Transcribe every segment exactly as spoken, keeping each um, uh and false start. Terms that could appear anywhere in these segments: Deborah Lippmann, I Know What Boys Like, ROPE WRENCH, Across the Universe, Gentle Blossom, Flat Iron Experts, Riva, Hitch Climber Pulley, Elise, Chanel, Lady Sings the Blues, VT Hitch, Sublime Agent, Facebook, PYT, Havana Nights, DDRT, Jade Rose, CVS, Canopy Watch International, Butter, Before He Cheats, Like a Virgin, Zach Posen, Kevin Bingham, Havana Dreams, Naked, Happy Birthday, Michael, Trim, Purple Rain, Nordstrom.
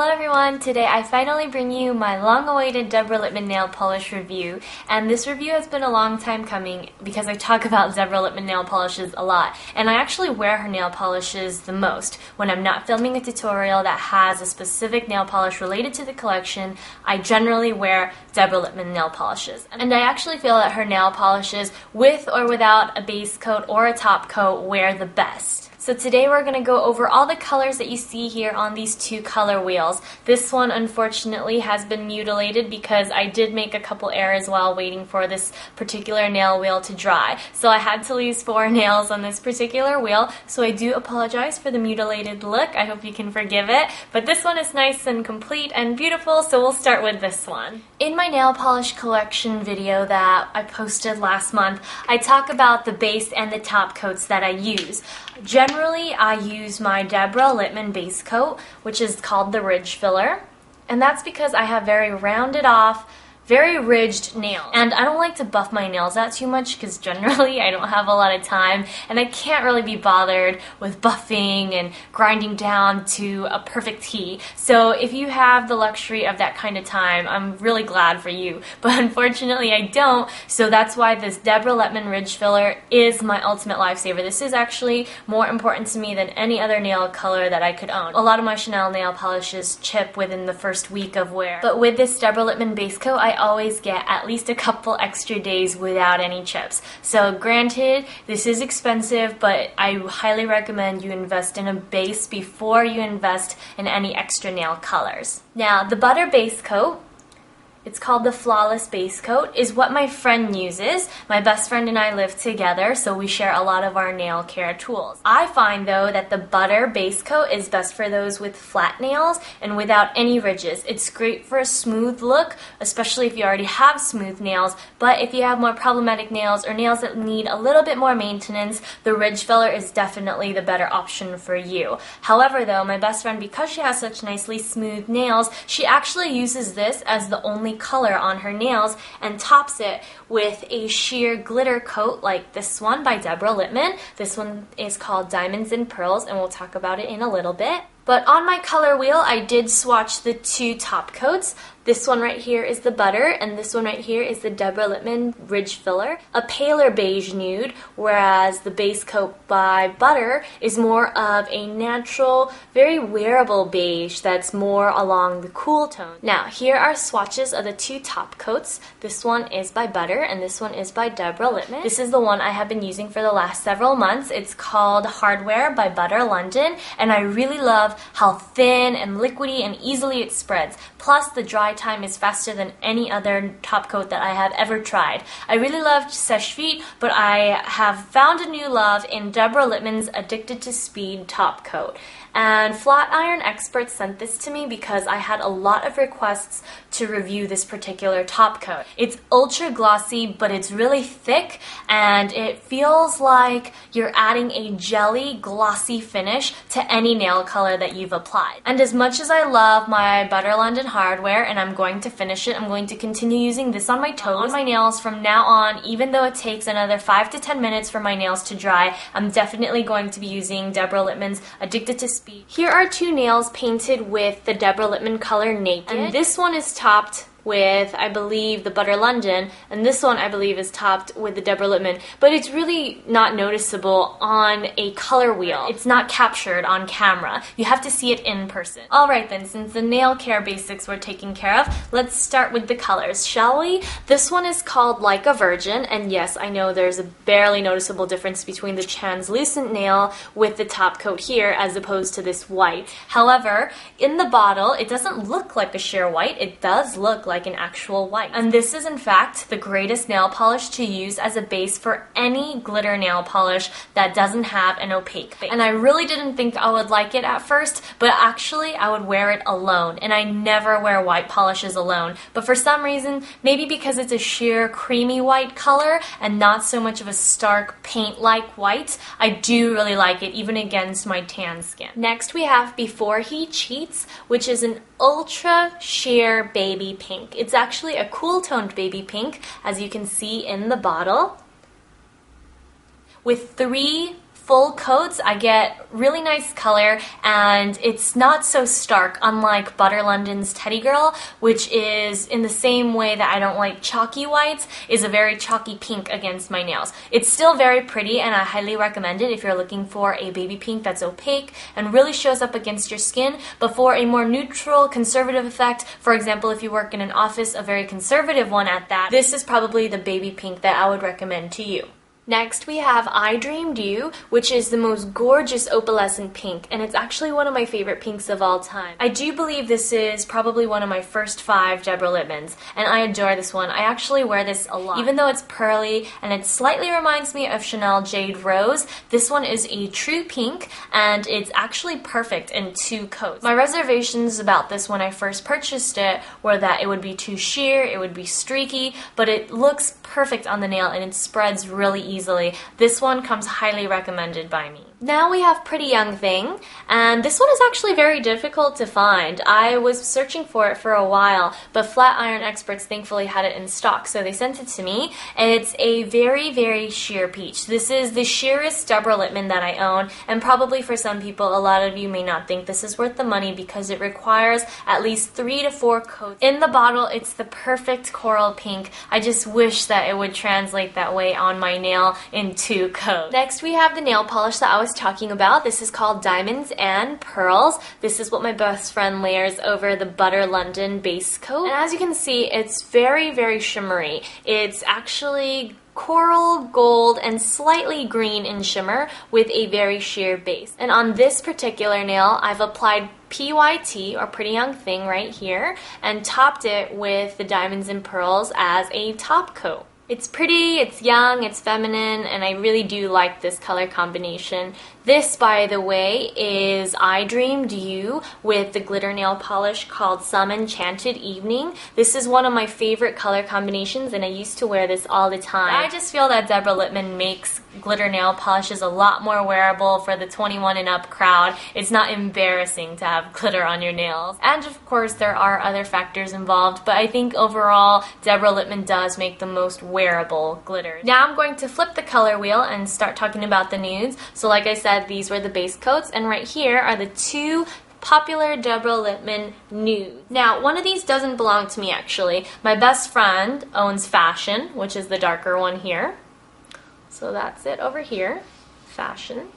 Hello everyone, today I finally bring you my long-awaited Deborah Lippmann nail polish review, and this review has been a long time coming because I talk about Deborah Lippmann nail polishes a lot, and I actually wear her nail polishes the most. When I'm not filming a tutorial that has a specific nail polish related to the collection, I generally wear Deborah Lippmann nail polishes. And I actually feel that her nail polishes, with or without a base coat or a top coat, wear the best. So today we're going to go over all the colors that you see here on these two color wheels. This one unfortunately has been mutilated because I did make a couple errors while waiting for this particular nail wheel to dry. So I had to lose four nails on this particular wheel, so I do apologize for the mutilated look. I hope you can forgive it. But this one is nice and complete and beautiful, so we'll start with this one. In my nail polish collection video that I posted last month, I talk about the base and the top coats that I use. Generally Generally, I use my Deborah Lippmann base coat, which is called the Ridge Filler, and that's because I have very rounded off, very ridged nails. And I don't like to buff my nails out too much because generally I don't have a lot of time, and I can't really be bothered with buffing and grinding down to a perfect tee. So if you have the luxury of that kind of time, I'm really glad for you, but unfortunately I don't, so that's why this Deborah Lippmann Ridge Filler is my ultimate lifesaver. This is actually more important to me than any other nail color that I could own. A lot of my Chanel nail polishes chip within the first week of wear, but with this Deborah Lippmann base coat, I always get at least a couple extra days without any chips. So granted, this is expensive, but I highly recommend you invest in a base before you invest in any extra nail colors. Now, the Butter base coat, it's called the Flawless Base Coat, is what my friend uses. My best friend and I live together, so we share a lot of our nail care tools. I find, though, that the Butter Base Coat is best for those with flat nails and without any ridges. It's great for a smooth look, especially if you already have smooth nails, but if you have more problematic nails or nails that need a little bit more maintenance, the Ridge Filler is definitely the better option for you. However, though, my best friend, because she has such nicely smooth nails, she actually uses this as the only color on her nails and tops it with a sheer glitter coat like this one by Deborah Lippmann. This one is called Diamonds and Pearls, and we'll talk about it in a little bit. But on my color wheel, I did swatch the two top coats. This one right here is the Butter, and this one right here is the Deborah Lippmann Ridge Filler, a paler beige nude, whereas the base coat by Butter is more of a natural, very wearable beige that's more along the cool tone. Now, here are swatches of the two top coats. This one is by Butter, and this one is by Deborah Lippmann. This is the one I have been using for the last several months. It's called Hardware by Butter London, and I really love how thin and liquidy and easily it spreads. Plus, the dry time is faster than any other top coat that I have ever tried. I really loved Seche Vite, but I have found a new love in Deborah Lippmann's Addicted to Speed top coat. And Flat Iron Experts sent this to me because I had a lot of requests to review this particular top coat. It's ultra glossy, but it's really thick, and it feels like you're adding a jelly glossy finish to any nail color that you've applied. And as much as I love my Butter London Hardware, and I'm going to finish it, I'm going to continue using this on my toes, on my nails from now on, even though it takes another five to ten minutes for my nails to dry, I'm definitely going to be using Deborah Lippmann's Addicted to Speed. Here are two nails painted with the Deborah Lippmann color Naked, and this one is topped with, I believe, the Butter London, and this one, I believe, is topped with the Deborah Lippmann, but it's really not noticeable on a color wheel. It's not captured on camera. You have to see it in person. Alright then, since the nail care basics were taken care of, let's start with the colors, shall we? This one is called Like a Virgin, and yes, I know there's a barely noticeable difference between the translucent nail with the top coat here as opposed to this white. However, in the bottle, it doesn't look like a sheer white. It does look like Like an actual white. And this is in fact the greatest nail polish to use as a base for any glitter nail polish that doesn't have an opaque base. And I really didn't think I would like it at first, but actually I would wear it alone, and I never wear white polishes alone. But for some reason, maybe because it's a sheer creamy white color and not so much of a stark paint-like white, I do really like it even against my tan skin. Next we have Before He Cheats, which is an ultra sheer baby pink. It's actually a cool-toned baby pink, as you can see in the bottle, with three full coats, I get really nice color, and it's not so stark, unlike Butter London's Teddy Girl, which is in the same way that I don't like chalky whites, is a very chalky pink against my nails. It's still very pretty, and I highly recommend it if you're looking for a baby pink that's opaque and really shows up against your skin, but for a more neutral, conservative effect, for example, if you work in an office, a very conservative one at that, this is probably the baby pink that I would recommend to you. Next, we have I Dreamed You, which is the most gorgeous opalescent pink, and it's actually one of my favorite pinks of all time. I do believe this is probably one of my first five Deborah Lippmanns, and I adore this one. I actually wear this a lot. Even though it's pearly, and it slightly reminds me of Chanel Jade Rose, this one is a true pink, and it's actually perfect in two coats. My reservations about this when I first purchased it were that it would be too sheer, it would be streaky, but it looks perfect on the nail, and it spreads really easily. Easily. This one comes highly recommended by me. Now we have Pretty Young Thing, and this one is actually very difficult to find. I was searching for it for a while, but Flat Iron Experts thankfully had it in stock, so they sent it to me. It's a very, very sheer peach. This is the sheerest Deborah Lippmann that I own, and probably for some people, a lot of you may not think this is worth the money because it requires at least three to four coats. In the bottle, it's the perfect coral pink. I just wish that it would translate that way on my nail in two coats. Next, we have the nail polish that I was talking about. This is called Diamonds and Pearls. This is what my best friend layers over the Butter London base coat. And as you can see, it's very, very shimmery. It's actually coral, gold, and slightly green in shimmer with a very sheer base. And on this particular nail, I've applied P Y T, or Pretty Young Thing, right here, and topped it with the Diamonds and Pearls as a top coat. It's pretty, it's young, it's feminine, and I really do like this color combination. This, by the way, is I Dreamed You with the glitter nail polish called Some Enchanted Evening. This is one of my favorite color combinations, and I used to wear this all the time. I just feel that Deborah Lippmann makes glitter nail polishes a lot more wearable for the twenty-one and up crowd. It's not embarrassing to have glitter on your nails. And of course, there are other factors involved, but I think overall, Deborah Lippmann does make the most wearable wearable glitter. Now I'm going to flip the color wheel and start talking about the nudes. So like I said, these were the base coats, and right here are the two popular Deborah Lippmann nudes. Now, one of these doesn't belong to me, actually. My best friend owns Fashion, which is the darker one here. So that's it over here, Fashion.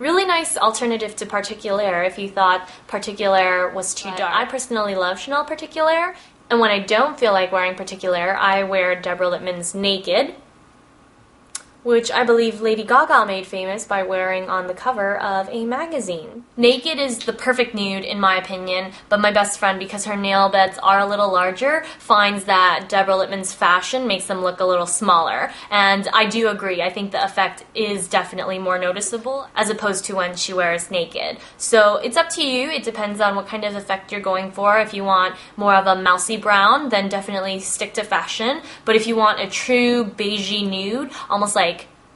Really nice alternative to Particulaire if you thought Particulaire was too dark. I personally love Chanel Particulaire. And when I don't feel like wearing Particulaire, I wear Deborah Lippmann's Naked, which I believe Lady Gaga made famous by wearing on the cover of a magazine. Naked is the perfect nude, in my opinion, but my best friend, because her nail beds are a little larger, finds that Deborah Lippmann's Fashion makes them look a little smaller. And I do agree, I think the effect is definitely more noticeable as opposed to when she wears Naked. So it's up to you, it depends on what kind of effect you're going for. If you want more of a mousy brown, then definitely stick to Fashion. But if you want a true beigey nude, almost like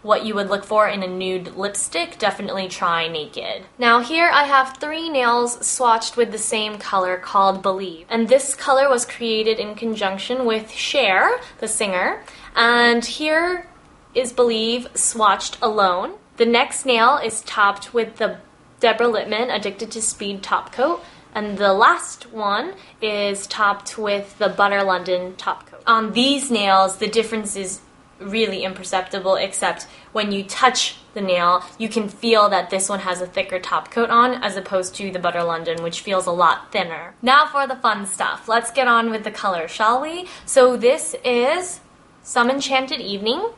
what you would look for in a nude lipstick, definitely try Naked. Now here I have three nails swatched with the same color called Believe. And this color was created in conjunction with Cher, the singer. And here is Believe swatched alone. The next nail is topped with the Deborah Lippmann Addicted to Speed top coat. And the last one is topped with the Butter London top coat. On these nails, the difference is really imperceptible, except when you touch the nail, you can feel that this one has a thicker top coat on as opposed to the Butter London, which feels a lot thinner. Now for the fun stuff. Let's get on with the color, shall we? So this is Some Enchanted Evening,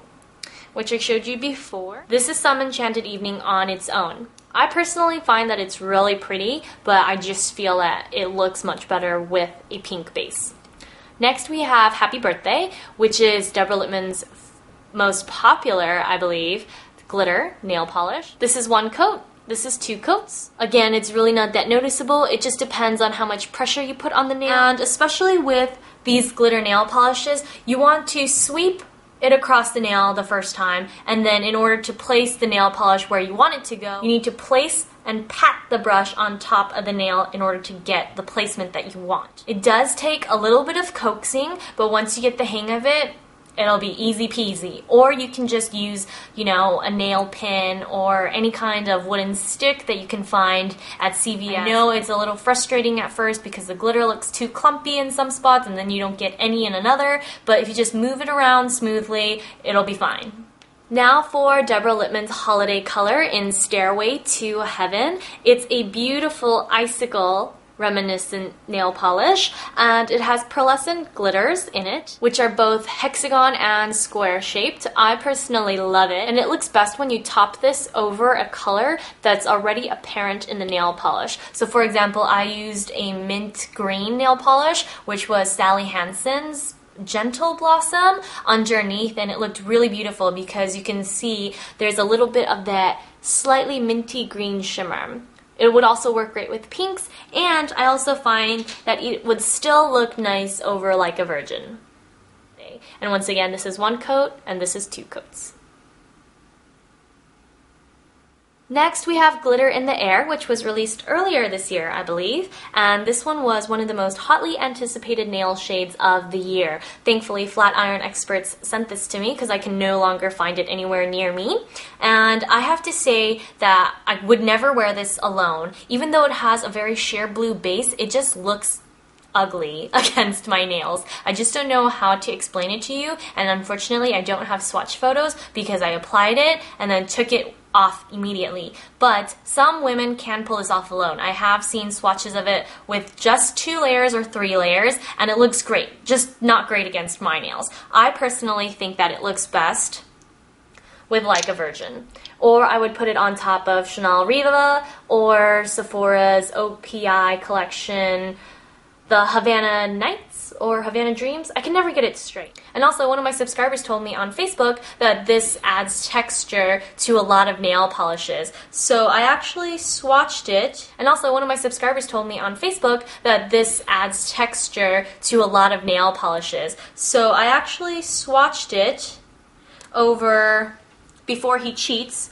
which I showed you before. This is Some Enchanted Evening on its own. I personally find that it's really pretty, but I just feel that it looks much better with a pink base. Next we have Happy Birthday, which is Deborah Lippmann's most popular, I believe, glitter nail polish. This is one coat. This is two coats. Again, it's really not that noticeable. It just depends on how much pressure you put on the nail. And especially with these glitter nail polishes, you want to sweep it across the nail the first time, and then in order to place the nail polish where you want it to go, you need to place and pat the brush on top of the nail in order to get the placement that you want. It does take a little bit of coaxing, but once you get the hang of it, it'll be easy peasy. Or you can just use, you know, a nail pin or any kind of wooden stick that you can find at C V S. I know it's a little frustrating at first because the glitter looks too clumpy in some spots and then you don't get any in another, but if you just move it around smoothly, it'll be fine. Now for Deborah Lippmann's holiday color in Stairway to Heaven. It's a beautiful icicle reminiscent nail polish, and it has pearlescent glitters in it, which are both hexagon and square shaped. I personally love it, and it looks best when you top this over a color that's already apparent in the nail polish. So for example, I used a mint green nail polish, which was Sally Hansen's Gentle Blossom underneath, and it looked really beautiful because you can see there's a little bit of that slightly minty green shimmer. It would also work great with pinks, and I also find that it would still look nice over Like a Virgin. And once again, this is one coat and this is two coats. Next, we have Glitter in the Air, which was released earlier this year, I believe, and this one was one of the most hotly anticipated nail shades of the year. Thankfully, Flat Iron Experts sent this to me because I can no longer find it anywhere near me, and I have to say that I would never wear this alone. Even though it has a very sheer blue base, it just looks ugly against my nails. I just don't know how to explain it to you, and unfortunately, I don't have swatch photos because I applied it and then took it off immediately, but some women can pull this off alone. I have seen swatches of it with just two layers or three layers, and it looks great, just not great against my nails. I personally think that it looks best with Like a Virgin, or I would put it on top of Chanel Riva or Sephora's O P I collection, the Havana Nights or Havana Dreams. I can never get it straight. And also, one of my subscribers told me on Facebook that this adds texture to a lot of nail polishes. So I actually swatched it. And also, one of my subscribers told me on Facebook that this adds texture to a lot of nail polishes. So I actually swatched it over Before He Cheats,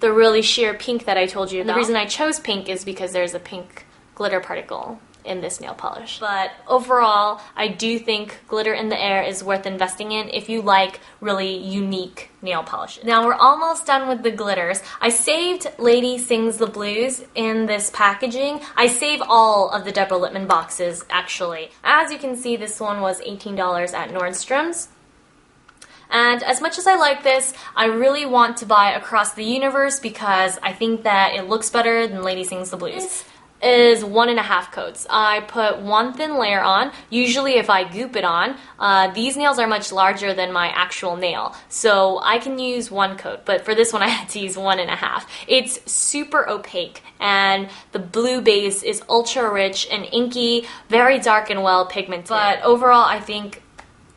the really sheer pink that I told you about. And the reason I chose pink is because there's a pink glitter particle in this nail polish. But overall, I do think Glitter in the Air is worth investing in if you like really unique nail polishes. Now we're almost done with the glitters. I saved Lady Sings the Blues in this packaging. I save all of the Deborah Lippmann boxes, actually. As you can see, this one was eighteen dollars at Nordstrom's. And as much as I like this, I really want to buy Across the Universe because I think that it looks better than Lady Sings the Blues. Is one and a half coats. I put one thin layer on, usually if I goop it on. Uh, these nails are much larger than my actual nail, so I can use one coat, but for this one I had to use one and a half. It's super opaque, and the blue base is ultra rich and inky, very dark and well pigmented. But overall, I think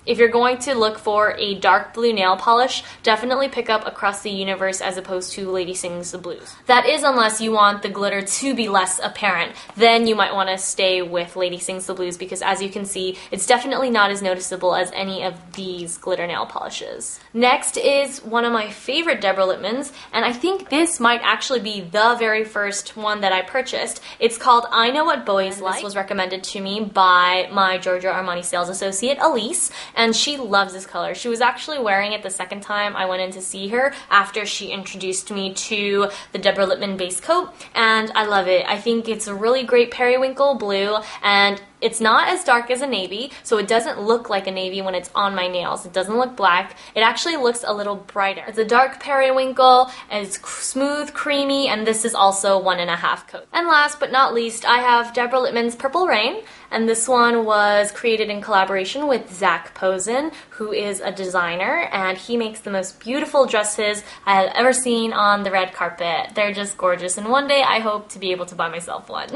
if you're going to look for a dark blue nail polish, definitely pick up Across the Universe as opposed to Lady Sings the Blues. That is unless you want the glitter to be less apparent. Then you might want to stay with Lady Sings the Blues because as you can see, it's definitely not as noticeable as any of these glitter nail polishes. Next is one of my favorite Deborah Lippmann's, and I think this might actually be the very first one that I purchased. It's called I Know What Boys Like. This was recommended to me by my Giorgio Armani sales associate, Elise. And she loves this color. She was actually wearing it the second time I went in to see her after she introduced me to the Deborah Lippmann base coat, and I love it. I think it's a really great periwinkle blue, and it's not as dark as a navy, so it doesn't look like a navy when it's on my nails. It doesn't look black. It actually looks a little brighter. It's a dark periwinkle, and it's smooth, creamy, and this is also one and a half coat. And last but not least, I have Deborah Lippmann's Purple Rain, and this one was created in collaboration with Zach Posen, who is a designer, and he makes the most beautiful dresses I have ever seen on the red carpet. They're just gorgeous, and one day I hope to be able to buy myself one.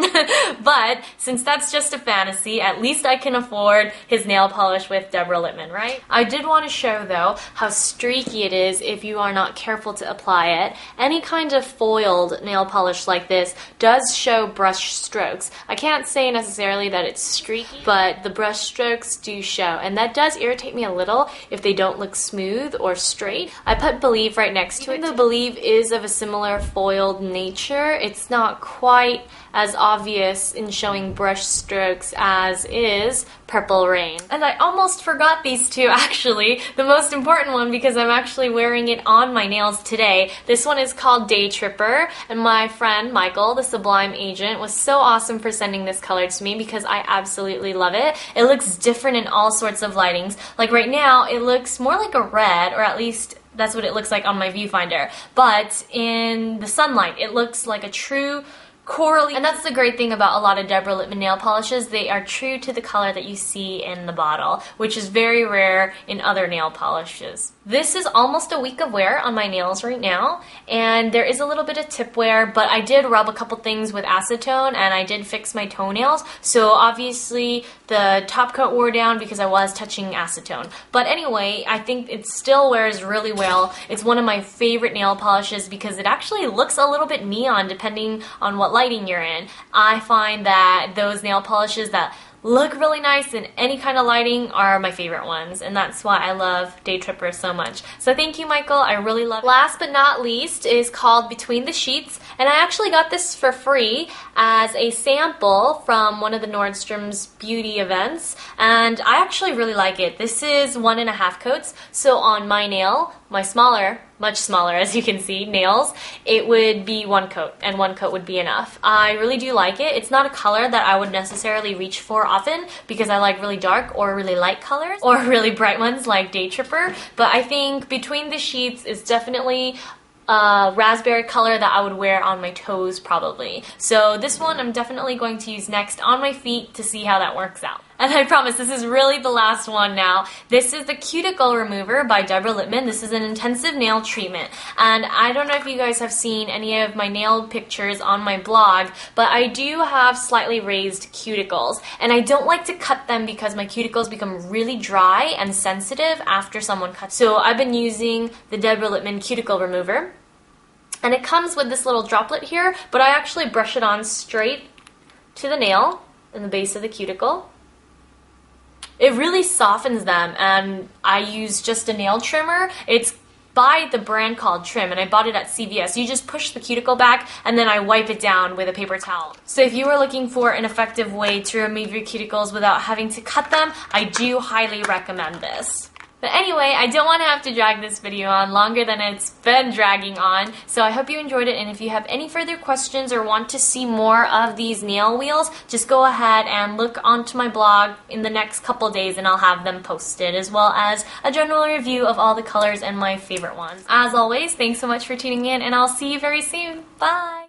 But since that's just a fantasy, see, at least I can afford his nail polish with Deborah Lippmann, right? I did want to show, though, how streaky it is if you are not careful to apply it. Any kind of foiled nail polish like this does show brush strokes. I can't say necessarily that it's streaky, but the brush strokes do show, and that does irritate me a little if they don't look smooth or straight. I put Believe right next to it. Even though Believe is of a similar foiled nature, it's not quite as obvious in showing brush strokes as is Purple Rain. And I almost forgot these two, actually. The most important one, because I'm actually wearing it on my nails today. This one is called Day Tripper, and my friend Michael, the Sublime agent, was so awesome for sending this color to me because I absolutely love it. It looks different in all sorts of lightings. Like right now, it looks more like a red, or at least that's what it looks like on my viewfinder. But in the sunlight, it looks like a true corally. And that's the great thing about a lot of Deborah Lippmann nail polishes. They are true to the color that you see in the bottle, which is very rare in other nail polishes. This is almost a week of wear on my nails right now, and there is a little bit of tip wear, but I did rub a couple things with acetone and I did fix my toenails, so obviously the top coat wore down because I was touching acetone. But anyway, I think it still wears really well. It's one of my favorite nail polishes because it actually looks a little bit neon depending on what lighting you're in. I find that those nail polishes that look really nice in any kind of lighting are my favorite ones, and that's why I love Day Tripper so much. So thank you, Michael. I really love it. Last but not least is called Between the Sheets, and I actually got this for free as a sample from one of the Nordstrom's beauty events, and I actually really like it. This is one and a half coats, so on my nail, my smaller, much smaller as you can see, nails, it would be one coat, and one coat would be enough. I really do like it. It's not a color that I would necessarily reach for often because I like really dark or really light colors or really bright ones like Day Tripper, but I think Between the Sheets is definitely a raspberry color that I would wear on my toes probably. So this one I'm definitely going to use next on my feet to see how that works out. And I promise, this is really the last one now. This is the Cuticle Remover by Deborah Lippmann. This is an intensive nail treatment. And I don't know if you guys have seen any of my nail pictures on my blog, but I do have slightly raised cuticles. And I don't like to cut them because my cuticles become really dry and sensitive after someone cuts. So I've been using the Deborah Lippmann Cuticle Remover. And it comes with this little droplet here, but I actually brush it on straight to the nail in the base of the cuticle. It really softens them, and I use just a nail trimmer. It's by the brand called Trim, and I bought it at C V S. You just push the cuticle back, and then I wipe it down with a paper towel. So if you are looking for an effective way to remove your cuticles without having to cut them, I do highly recommend this. But anyway, I don't want to have to drag this video on longer than it's been dragging on, so I hope you enjoyed it, and if you have any further questions or want to see more of these nail wheels, just go ahead and look onto my blog in the next couple days and I'll have them posted, as well as a general review of all the colors and my favorite ones. As always, thanks so much for tuning in, and I'll see you very soon. Bye!